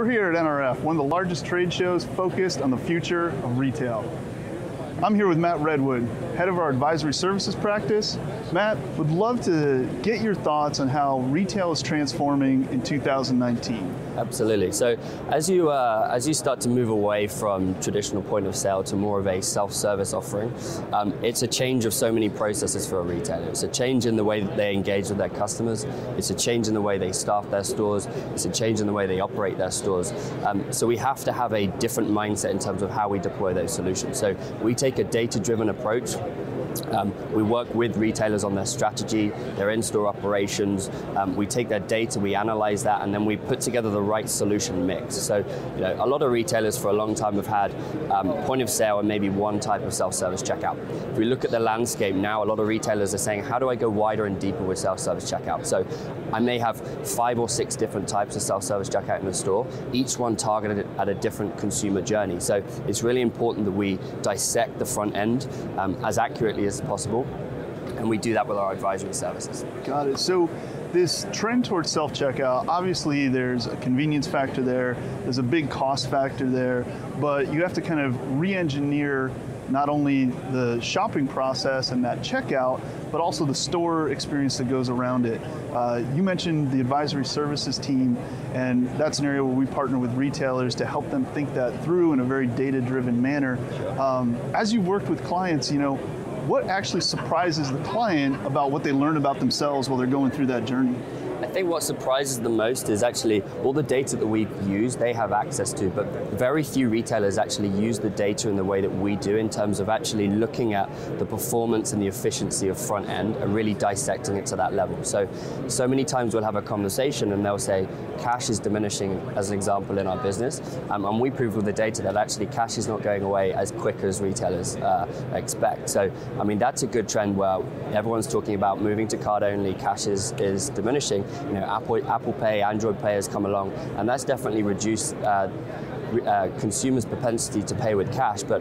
We're here at NRF, one of the largest trade shows focused on the future of retail. I'm here with Matt Redwood, head of our advisory services practice. Matt, would love to get your thoughts on how retail is transforming in 2019. Absolutely. So as you start to move away from traditional point of sale to more of a self-service offering, it's a change of so many processes for a retailer. It's a change in the way that they engage with their customers. It's a change in the way they staff their stores. It's a change in the way they operate their stores. So we have to have a different mindset in terms of how we deploy those solutions. So we take a data-driven approach. We work with retailers on their strategy, their in-store operations. We take their data, we analyze that, and then we put together the right solution mix. So, you know, a lot of retailers for a long time have had point of sale and maybe one type of self-service checkout. If we look at the landscape now, a lot of retailers are saying, how do I go wider and deeper with self-service checkout? So I may have 5 or 6 different types of self-service checkout in the store, each one targeted at a different consumer journey. So it's really important that we dissect the front end as accurately as possible, and we do that with our advisory services. Got it. So this trend towards self-checkout, obviously there's a convenience factor there, there's a big cost factor there, but you have to kind of re-engineer not only the shopping process and that checkout, but also the store experience that goes around it. You mentioned the advisory services team, and that's an area where we partner with retailers to help them think that through in a very data-driven manner. As you've worked with clients, you know, what actually surprises the client about what they learn about themselves while they're going through that journey? I think what surprises the most is actually all the data that we use, they have access to, but very few retailers actually use the data in the way that we do in terms of actually looking at the performance and the efficiency of front end and really dissecting it to that level. So many times we'll have a conversation and they'll say, cash is diminishing, as an example, in our business, and we prove with the data that actually cash is not going away as quick as retailers expect. So, I mean, that's a good trend where everyone's talking about moving to card only, cash is diminishing. You know, Apple Pay, Android Pay has come along, and that's definitely reduced consumers' propensity to pay with cash, but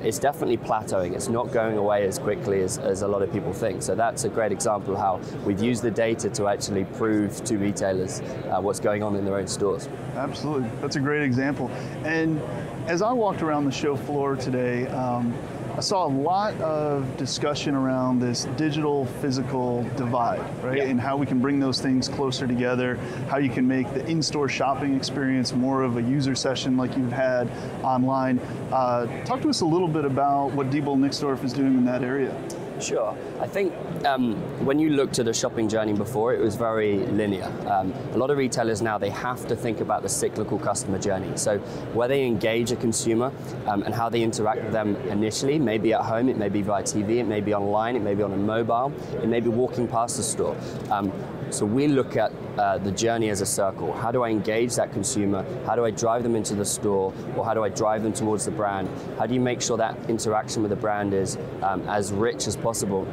it's definitely plateauing. It's not going away as quickly as a lot of people think. So that's a great example of how we've used the data to actually prove to retailers what's going on in their own stores. Absolutely, that's a great example. And as I walked around the show floor today, I saw a lot of discussion around this digital-physical divide, right? Yeah. And how we can bring those things closer together, how you can make the in-store shopping experience more of a user session like you've had online. Talk to us a little bit about what Diebold Nixdorf is doing in that area. Sure. I think when you looked at a shopping journey before, it was very linear. A lot of retailers now, they have to think about the cyclical customer journey. So where they engage a consumer and how they interact with them initially, maybe at home, it may be via TV, it may be online, it may be on a mobile, it may be walking past the store. So we look at the journey as a circle. How do I engage that consumer? How do I drive them into the store? Or how do I drive them towards the brand? How do you make sure that interaction with the brand is as rich as possible?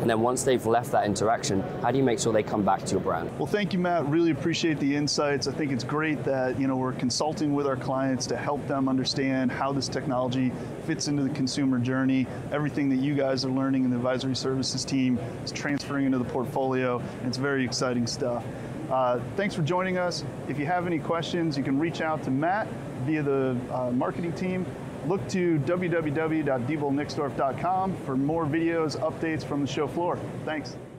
And then once they've left that interaction, how do you make sure they come back to your brand? Well, thank you, Matt. Really appreciate the insights. I think it's great that, you know, we're consulting with our clients to help them understand how this technology fits into the consumer journey. Everything that you guys are learning in the advisory services team is transferring into the portfolio, and it's very exciting stuff. Thanks for joining us. If you have any questions, you can reach out to Matt via the marketing team. Look to www.dieboldnixdorf.com for more videos, updates from the show floor. Thanks.